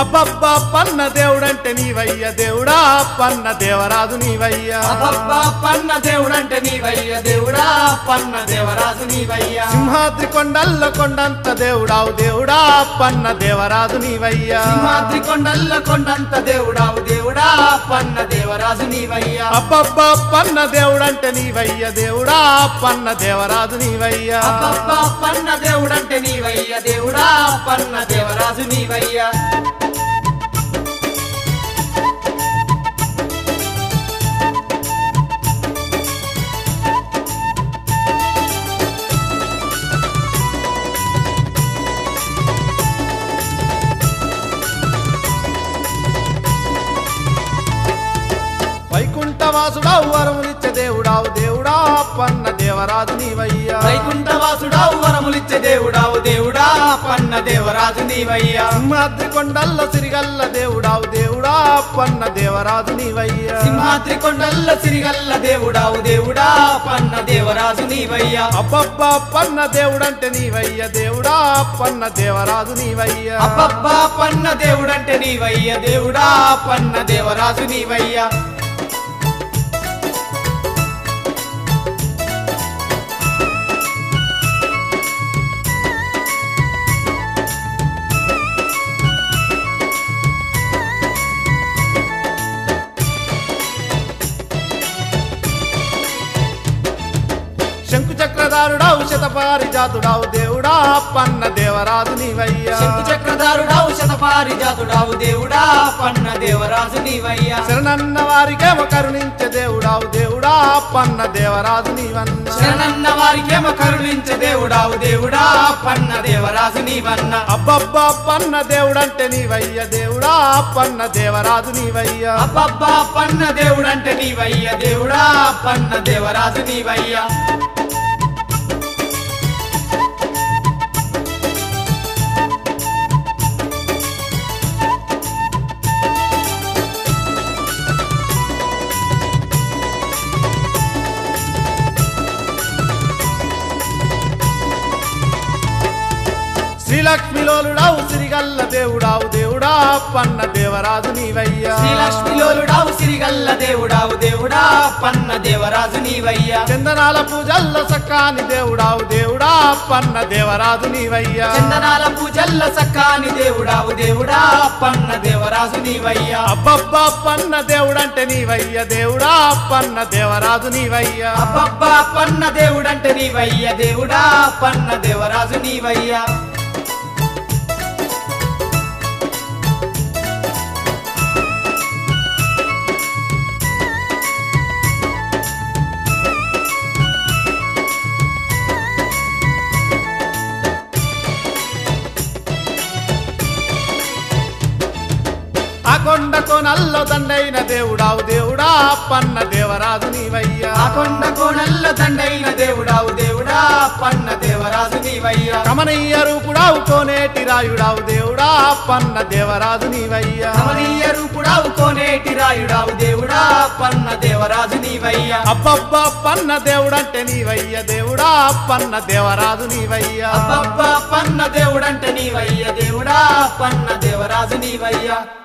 అబ్బబ్బా పన్న దేవుడంటే నీవయ్య దేవుడా పన్న దేవరాజు నీవయ్య అబ్బబ్బా పన్న దేవుడంటే నీవయ్య దేవుడా పన్న దేవరాజు నీవయ్య సింహాద్రి కొండల్ల కొండంత దేవుడావు దేవుడా పన్న దేవరాజు నీవయ్య సింహాద్రి కొండల్ల కొండంత దేవుడావు దేవుడా పన్న దేవరాజు నీవయ్య అబ్బబ్బా పన్న దేవుడంటే నీవయ్య దేవుడా పన్న దేవరాజు నీవయ్య అబ్బబ్బా పన్న దేవుడంటే నీవయ్య దేవుడా పన్న దేవరాజు నీవయ్య వైకుంఠవాసుడావు వరములిచ్చే దేవుడావు దేవుడా పన్న దేవరాజు నీవయ్యా వైకుంఠవాసుడావు వరములిచ్చే దేవుడావు దేవుడా పన్న దేవరాజు నీవయ్యా సింహాద్రి కొండల్ల సిరిగల్ల దేవుడావు దేవుడా పన్న దేవరాజు నీవయ్యా సింహాద్రి కొండల్ల సిరిగల్ల దేవుడావు దేవుడా పన్న దేవరాజు నీవయ్యా అబ్బబ్బా పన్న దేవుడంటే నీవయ్యా దేవుడా పన్న దేవరాజు నీవయ్యా అబ్బబ్బా పన్న దేవుడంటే నీవయ్యా దేవుడా పన్న దేవరాజు నీవయ్యా శంకుచక్రధారుడావు శతపారిజాతుడావు దేవుడా పన్న దేవరాజు నీవయ్యా శంకుచక్రధారుడావు శతపారిజాతుడావు దేవుడా పన్న దేవరాజు నీవయ్యా శరణన్న వారికేమ కరుణించే దేవుడావు దేవుడా పన్న దేవరాజు నీవన్న శరణన్న వారికేమ కరుణించే దేవుడావు దేవుడా పన్న దేవరాజు నీవన్న అబ్బబ్బా పన్న దేవుడంటే నీవయ్యా దేవుడా పన్న దేవరాజు నీవయ్యా అబ్బబ్బా పన్న దేవుడంటే నీవయ్యా దేవుడా పన్న దేవరాజు నీవయ్యా శ్రీలక్ష్మిలోలుడావు సిరిగల్ల దేవుడావు దేవుడా పన్న దేవరాజు నీవయ్యా శ్రీలక్ష్మిలోలుడావు సిరిగల్ల దేవుడావు దేవుడా పన్న దేవరాజు నీవయ్యా చందనాల పూజల్ల సక్కాని దేవుడావు దేవుడా పన్న దేవరాజు నీవయ్యా చందనాల పూజల్ల సక్కాని దేవుడావు దేవుడా పన్న దేవరాజు నీవయ్యా అబ్బబ్బా పన్న దేవుడంటే నీవయ్యా దేవుడా పన్న దేవరాజు నీవయ్యా అబ్బబ్బా పన్న దేవుడంటే నీవయ్యా దేవుడా పన్న దేవరాజు నీవయ్యా కొండకో నల్ల దండైన దేవుడావు దేవుడా పన్న దేవరాజు నీవయ్యా కొండకో నల్ల దండైన దేవుడావు దేవుడా పన్న దేవరాజు నీవయ్యా కమనీయ రూపుడావు కోనేటి రాయుడావు దేవుడా పన్న దేవరాజు నీవయ్యా కమనీయ రూపుడావు కోనేటి రాయుడావు దేవుడా పన్న దేవరాజు నీవయ్యా అబ్బబ్బా పన్న దేవుడంటే నీవయ్యా దేవుడా పన్న దేవరాజు నీవయ్యా అబ్బబ్బా పన్న దేవుడంటే నీవయ్యా దేవుడా పన్న దేవరాజు నీవయ్యా